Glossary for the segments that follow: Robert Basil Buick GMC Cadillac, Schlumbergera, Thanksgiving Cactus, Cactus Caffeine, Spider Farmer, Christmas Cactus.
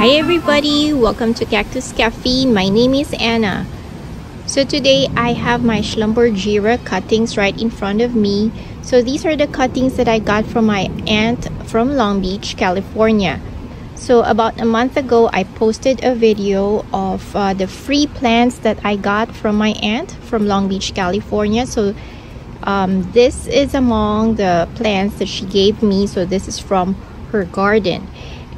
Hi everybody, welcome to Cactus Caffeine. My name is Anna. So today I have my Schlumbergera cuttings right in front of me. So these are the cuttings that I got from my aunt from Long Beach, California. So about a month ago I posted a video of the free plants that I got from my aunt from Long Beach, California. So this is among the plants that she gave me. So this is from her garden.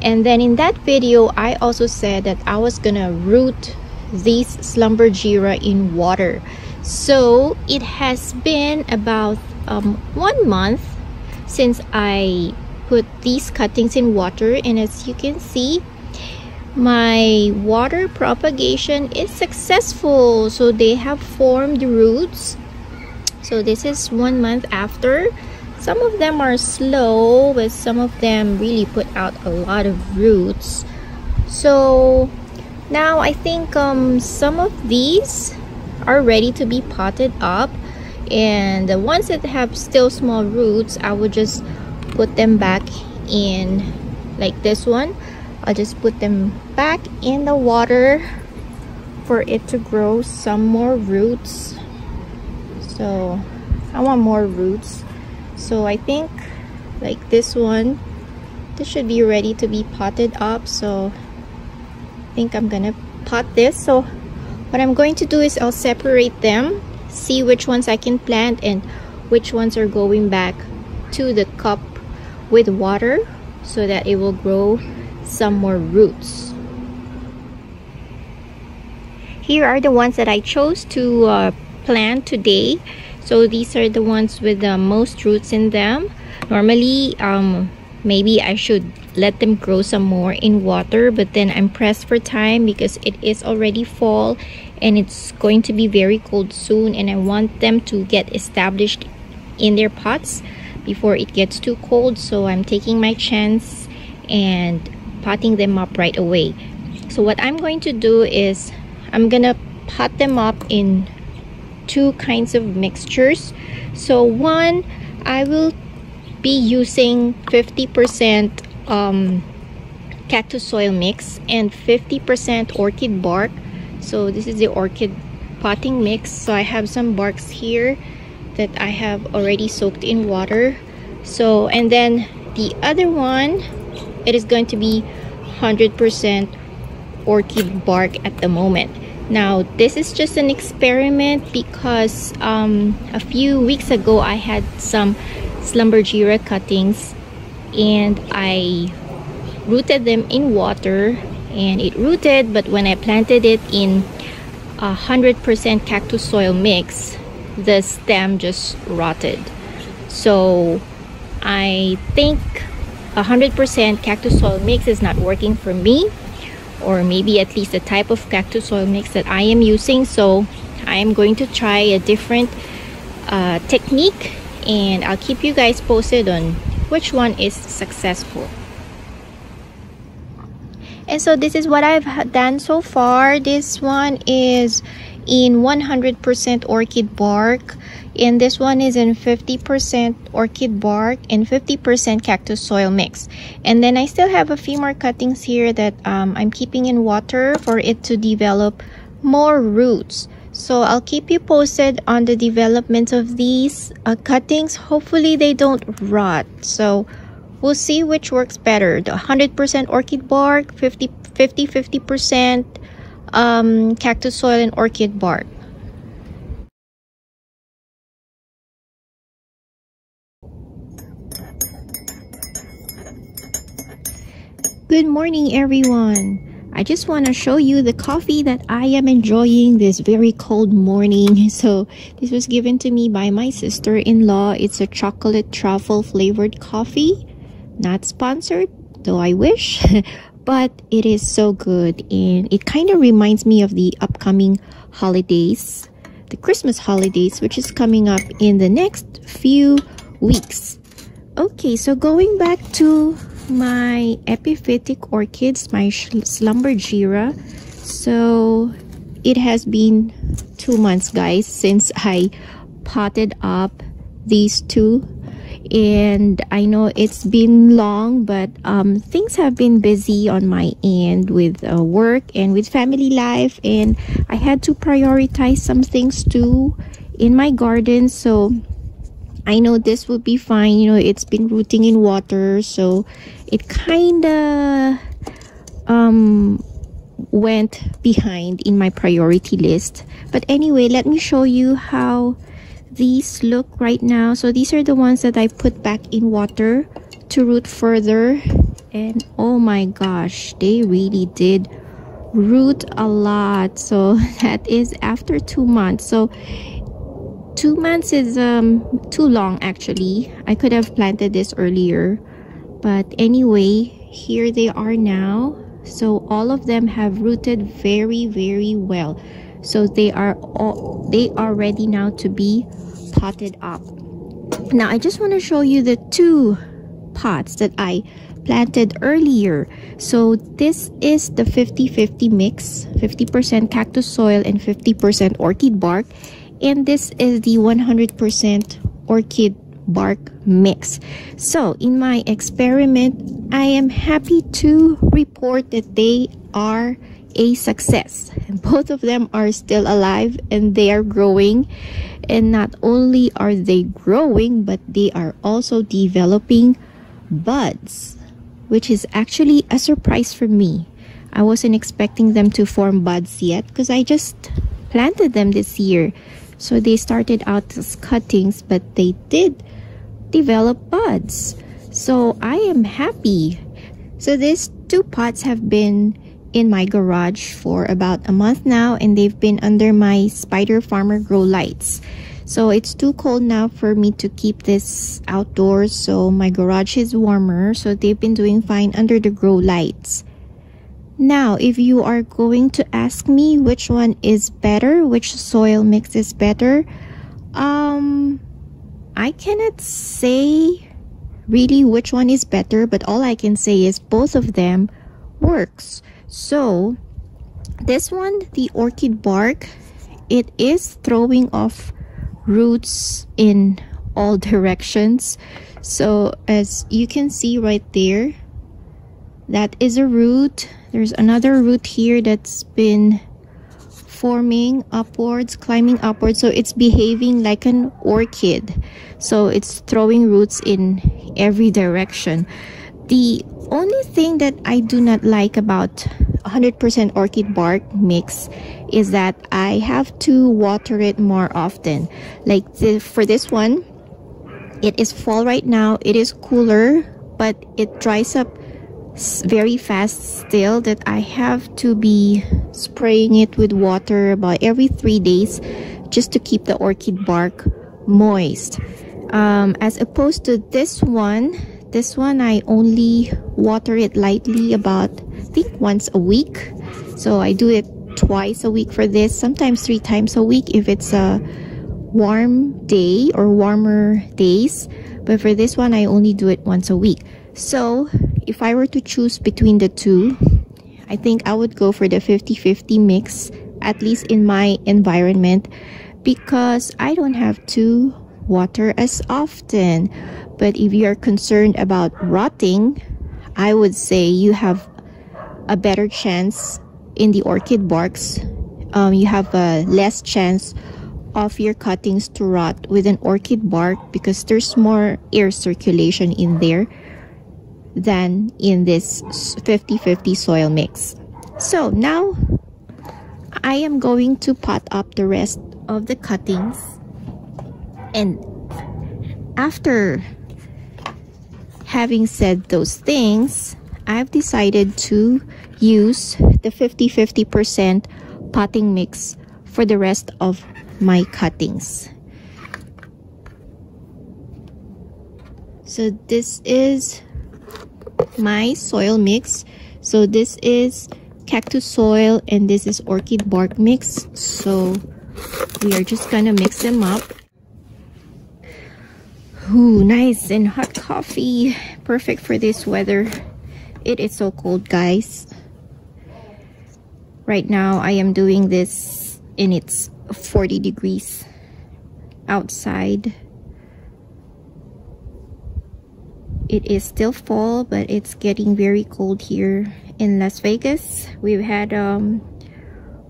And then in that video I also said that I was gonna root these Schlumbergera in water. So it has been about 1 month since I put these cuttings in water, and as you can see, my water propagation is successful. So they have formed roots. So this is 1 month after. Some of them are slow, but some of them really put out a lot of roots. So now I think some of these are ready to be potted up, and the ones that have still small roots, I would just put them back in, like this one. I'll just put them back in the water for it to grow some more roots. So I want more roots. So I think like this one, this should be ready to be potted up. So I think I'm gonna pot this. So what I'm going to do is I'll separate them, see which ones I can plant and which ones are going back to the cup with water so that it will grow some more roots. Here are the ones that I chose to plant today. So these are the ones with the most roots in them. Normally, maybe I should let them grow some more in water, but then I'm pressed for time because it is already fall and it's going to be very cold soon, and I want them to get established in their pots before it gets too cold. So I'm taking my chance and potting them up right away. So what I'm going to do is I'm gonna pot them up in two kinds of mixtures. So one, I will be using 50% cactus soil mix and 50% orchid bark. So this is the orchid potting mix. So I have some barks here that I have already soaked in water. So, and then the other one, it is going to be 100% orchid bark at the moment. Now this is just an experiment because a few weeks ago I had some Schlumbergera cuttings and I rooted them in water and it rooted, but when I planted it in 100% cactus soil mix, the stem just rotted. So I think 100% cactus soil mix is not working for me, or maybe at least the type of cactus soil mix that I am using. So I am going to try a different technique, and I'll keep you guys posted on which one is successful. And so this is what I've done so far. This one is in 100% orchid bark, and this one is in 50% orchid bark and 50% cactus soil mix. And then I still have a few more cuttings here that I'm keeping in water for it to develop more roots. So I'll keep you posted on the development of these cuttings. Hopefully they don't rot. So we'll see which works better, the 100% orchid bark, 50% cactus soil and orchid bark. Good morning everyone. I just want to show you the coffee that I am enjoying this very cold morning. So this was given to me by my sister-in-law. It's a chocolate truffle flavored coffee, not sponsored, though I wish, but it is so good, and it kind of reminds me of the upcoming holidays, the Christmas holidays, which is coming up in the next few weeks. Okay, so going back to my epiphytic orchids, my Schlumbergera. So it has been 2 months, guys, since I potted up these two, and I know it's been long, but things have been busy on my end with work and with family life, and I had to prioritize some things too in my garden. So I know this would be fine. You know, it's been rooting in water, so it kind of went behind in my priority list. But anyway, let me show you how these look right now. So these are the ones that I put back in water to root further, and oh my gosh, they really did root a lot. So that is after 2 months. So 2 months is too long actually. I could have planted this earlier, but anyway, here they are now. So all of them have rooted very, very well. So they are ready now to be potted up. Now I just want to show you the two pots that I planted earlier. So this is the 50-50 mix, 50% cactus soil and 50% orchid bark, and this is the 100% orchid bark mix. So in my experiment, I am happy to report that they are a success. Both of them are still alive and they are growing, and not only are they growing, but they are also developing buds, which is actually a surprise for me. I wasn't expecting them to form buds yet because I just planted them this year. So they started out as cuttings, but they did develop buds. So I am happy. So these two pots have been in my garage for about a month now, and they've been under my Spider Farmer grow lights. So it's too cold now for me to keep this outdoors, so my garage is warmer. So they've been doing fine under the grow lights. Now if you are going to ask me which one is better, which soil mix is better, I cannot say really which one is better, but all I can say is both of them works. So this one, the orchid bark, it is throwing off roots in all directions. So as you can see right there, that is a root. There's another root here that's been forming upwards, climbing upwards. So it's behaving like an orchid. So it's throwing roots in every direction. The only thing that I do not like about 100% orchid bark mix is that I have to water it more often. Like for this one, it is fall right now, it is cooler, but it dries up very fast still, that I have to be spraying it with water about every 3 days just to keep the orchid bark moist, as opposed to this one. This one, I only water it lightly about, I think, once a week. So I do it twice a week for this, sometimes 3 times a week if it's a warm day or warmer days. But for this one, I only do it once a week. So if I were to choose between the two, I think I would go for the 50-50 mix, at least in my environment, because I don't have to water as often. But if you are concerned about rotting, I would say you have a better chance in the orchid barks. You have a less chance of your cuttings to rot with an orchid bark because there's more air circulation in there than in this 50-50 soil mix. So now I am going to pot up the rest of the cuttings, and after having said those things, I've decided to use the 50-50% potting mix for the rest of my cuttings. So this is my soil mix. So this is cactus soil and this is orchid bark mix. So we are just gonna mix them up. Ooh, nice and hot coffee. Perfect for this weather. It is so cold, guys. Right now, I am doing this and it's 40 degrees outside. It is still fall, but it's getting very cold here in Las Vegas. We've had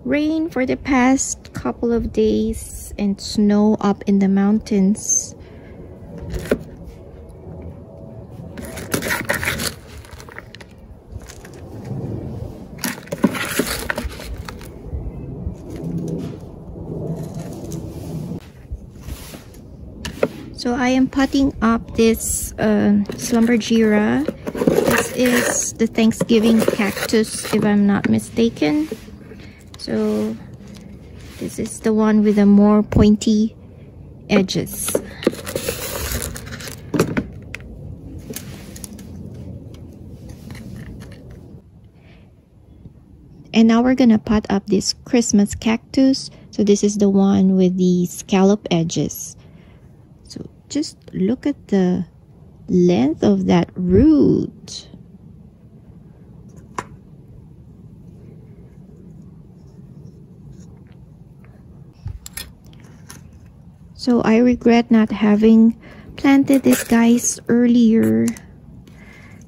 rain for the past couple of days and snow up in the mountains. So I am putting up this Schlumbergera. This is the Thanksgiving cactus, if I'm not mistaken. So this is the one with the more pointy edges. And now we're gonna pot up this Christmas cactus. So this is the one with the scallop edges. Just look at the length of that root. So I regret not having planted this, guys, earlier,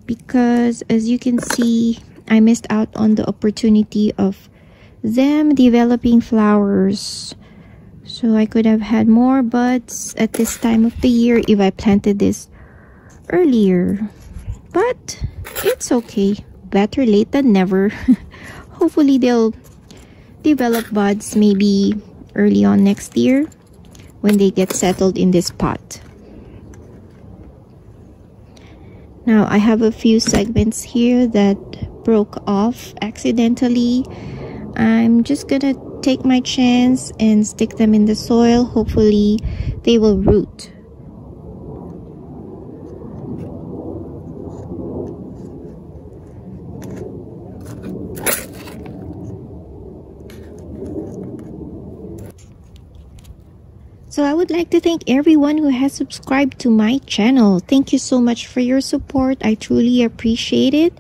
because as you can see, I missed out on the opportunity of them developing flowers. So I could have had more buds at this time of the year if I planted this earlier. But it's okay. Better late than never. Hopefully they'll develop buds maybe early on next year when they get settled in this pot. Now I have a few segments here that broke off accidentally. I'm just gonna take my chance and stick them in the soil. Hopefully they will root. So I would like to thank everyone who has subscribed to my channel. Thank you so much for your support. I truly appreciate it.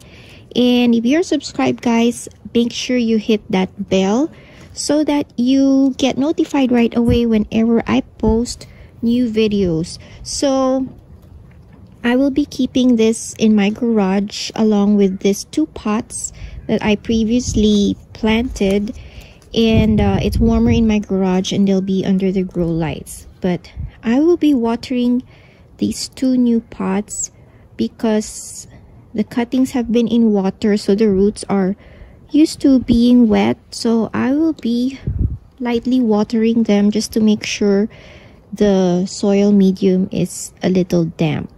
And if you're subscribed, guys, make sure you hit that bell so that you get notified right away whenever I post new videos. So I will be keeping this in my garage along with these two pots that I previously planted, and it's warmer in my garage and they'll be under the grow lights. But I will be watering these two new pots because the cuttings have been in water, so the roots are used to being wet. So I will be lightly watering them just to make sure the soil medium is a little damp.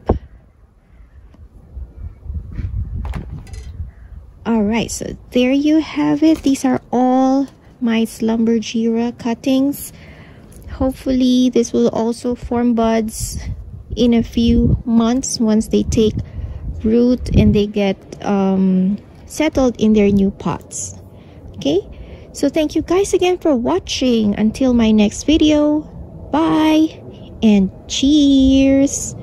Alright, so there you have it. These are all my Schlumbergera cuttings. Hopefully this will also form buds in a few months once they take root and they get settled in their new pots. Okay, so thank you guys again for watching. Until my next video, bye and cheers.